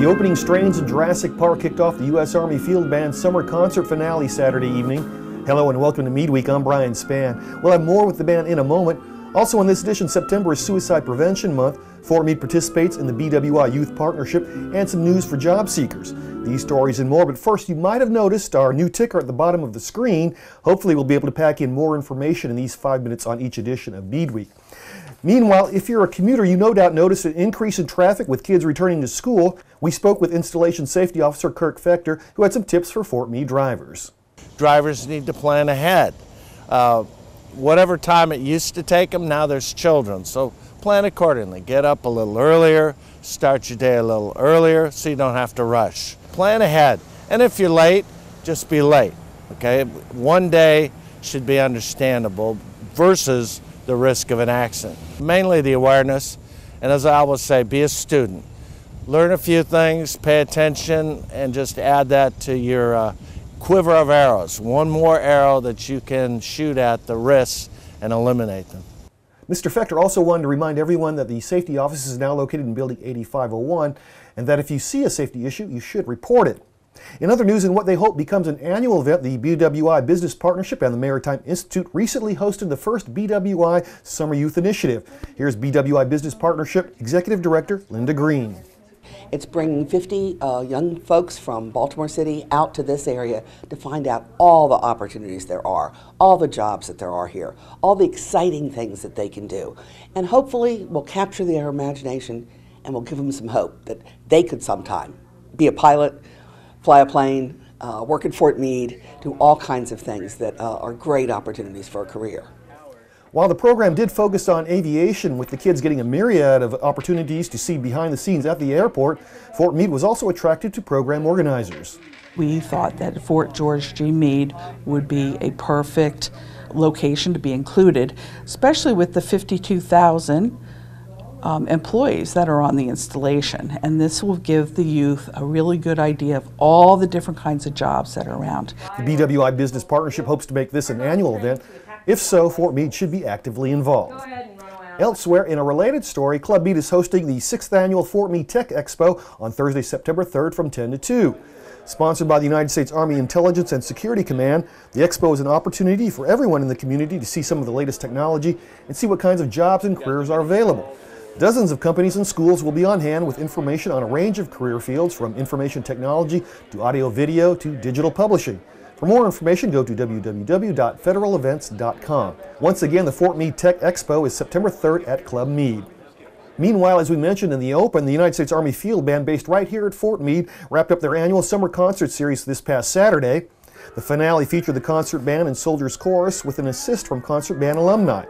The opening strains of Jurassic Park kicked off the U.S. Army Field Band's summer concert finale Saturday evening. Hello and welcome to Meade Week. I'm Brian Span. We'll have more with the band in a moment. Also in this edition, September is Suicide Prevention Month. Fort Meade participates in the BWI Youth Partnership and some news for job seekers. These stories and more, but first you might have noticed our new ticker at the bottom of the screen. Hopefully we'll be able to pack in more information in these 5 minutes on each edition of Meade Week. Meanwhile, if you're a commuter, you no doubt noticed an increase in traffic with kids returning to school. We spoke with Installation Safety Officer Kirk Fechter, who had some tips for Fort Meade drivers. Drivers need to plan ahead. Whatever time it used to take them, now there's children, so plan accordingly. Get up a little earlier, start your day a little earlier so you don't have to rush. Plan ahead, and if you're late, just be late, okay? One day should be understandable versus the risk of an accident. Mainly the awareness, and as I always say, be a student. Learn a few things, pay attention, and just add that to your quiver of arrows, one more arrow that you can shoot at the risks and eliminate them. Mr. Fechter also wanted to remind everyone that the safety office is now located in Building 8501, and that if you see a safety issue, you should report it. In other news, in what they hope becomes an annual event, the BWI Business Partnership and the Maritime Institute recently hosted the first BWI Summer Youth Initiative. Here's BWI Business Partnership Executive Director Linda Green. It's bringing 50 young folks from Baltimore City out to this area to find out all the opportunities there are, all the jobs that there are here, all the exciting things that they can do. And hopefully we'll capture their imagination and we'll give them some hope that they could sometime be a pilot, fly a plane, work at Fort Meade, do all kinds of things that are great opportunities for a career. While the program did focus on aviation, with the kids getting a myriad of opportunities to see behind the scenes at the airport, Fort Meade was also attracted to program organizers. We thought that Fort George G. Meade would be a perfect location to be included, especially with the 52,000 employees that are on the installation. And this will give the youth a really good idea of all the different kinds of jobs that are around. The BWI Business Partnership hopes to make this an annual event. If so, Fort Meade should be actively involved. Elsewhere, in a related story, Club Meade is hosting the 6th Annual Fort Meade Tech Expo on Thursday, September 3rd from 10 to 2. Sponsored by the United States Army Intelligence and Security Command, the expo is an opportunity for everyone in the community to see some of the latest technology and see what kinds of jobs and careers are available. Dozens of companies and schools will be on hand with information on a range of career fields, from information technology to audio video to digital publishing. For more information, go to www.federalevents.com. Once again, the Fort Meade Tech Expo is September 3rd at Club Meade. Meanwhile, as we mentioned in the open, the United States Army Field Band, based right here at Fort Meade, wrapped up their annual summer concert series this past Saturday. The finale featured the concert band and soldiers' chorus with an assist from concert band alumni.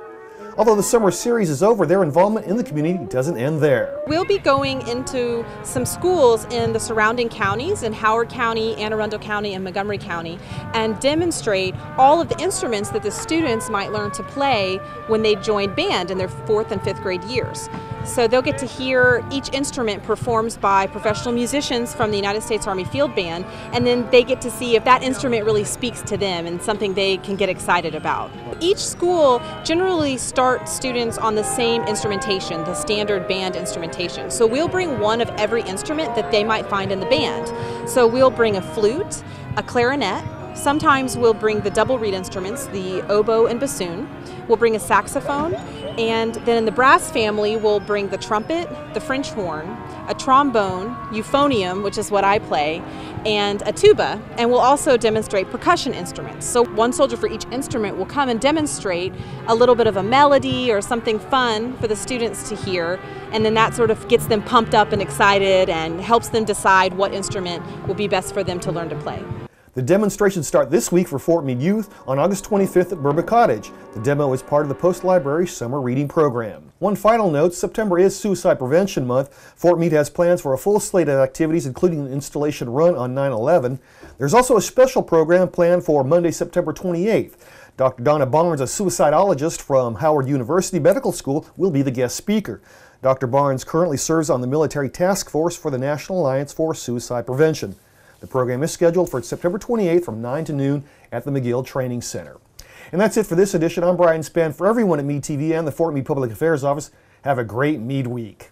Although the summer series is over, their involvement in the community doesn't end there. We'll be going into some schools in the surrounding counties, in Howard County, Anne Arundel County, and Montgomery County, and demonstrate all of the instruments that the students might learn to play when they join band in their 4th and 5th grade years. So they'll get to hear each instrument performed by professional musicians from the United States Army Field Band, and then they get to see if that instrument really speaks to them and something they can get excited about. Each school generally starts students on the same instrumentation, the standard band instrumentation. So we'll bring one of every instrument that they might find in the band. So we'll bring a flute, a clarinet, sometimes we'll bring the double reed instruments, the oboe and bassoon, we'll bring a saxophone, and then in the brass family we'll bring the trumpet, the French horn, a trombone, euphonium, which is what I play, and a tuba, and we'll also demonstrate percussion instruments. So one soldier for each instrument will come and demonstrate a little bit of a melody or something fun for the students to hear, and then that sort of gets them pumped up and excited and helps them decide what instrument will be best for them to learn to play. The demonstrations start this week for Fort Meade Youth on August 25th at Berber Cottage. The demo is part of the Post-Library Summer Reading Program. One final note, September is Suicide Prevention Month. Fort Meade has plans for a full slate of activities, including an installation run on 9/11. There's also a special program planned for Monday, September 28th. Dr. Donna Barnes, a suicidologist from Howard University Medical School, will be the guest speaker. Dr. Barnes currently serves on the Military Task Force for the National Alliance for Suicide Prevention. The program is scheduled for September 28th from 9 to noon at the McGill Training Center. And that's it for this edition. I'm Brian Span. For everyone at Meade TV and the Fort Meade Public Affairs Office, have a great Meade Week.